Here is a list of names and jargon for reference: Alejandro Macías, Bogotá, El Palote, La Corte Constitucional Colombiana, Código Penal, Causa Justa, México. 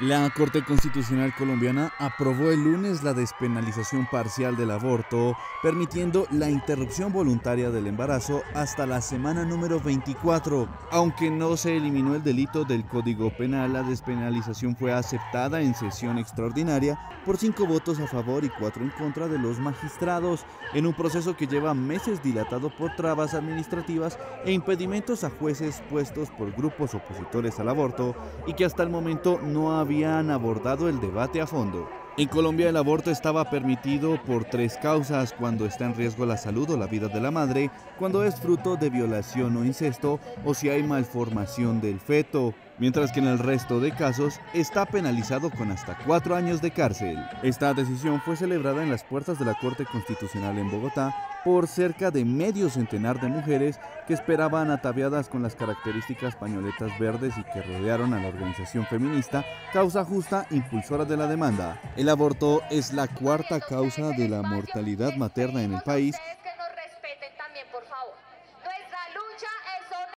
La Corte Constitucional Colombiana aprobó el lunes la despenalización parcial del aborto, permitiendo la interrupción voluntaria del embarazo hasta la semana número 24. Aunque no se eliminó el delito del Código Penal, la despenalización fue aceptada en sesión extraordinaria por 5 votos a favor y 4 en contra de los magistrados, en un proceso que lleva meses dilatado por trabas administrativas e impedimentos a jueces puestos por grupos opositores al aborto y que hasta el momento no habían abordado el debate a fondo. En Colombia el aborto estaba permitido por 3 causas: cuando está en riesgo la salud o la vida de la madre, cuando es fruto de violación o incesto, o si hay malformación del feto, mientras que en el resto de casos está penalizado con hasta 4 años de cárcel. Esta decisión fue celebrada en las puertas de la Corte Constitucional en Bogotá por cerca de medio centenar de mujeres que esperaban ataviadas con las características pañoletas verdes y que rodearon a la organización feminista Causa Justa, impulsora de la demanda. El aborto es la 4ª causa de la mortalidad materna en el país.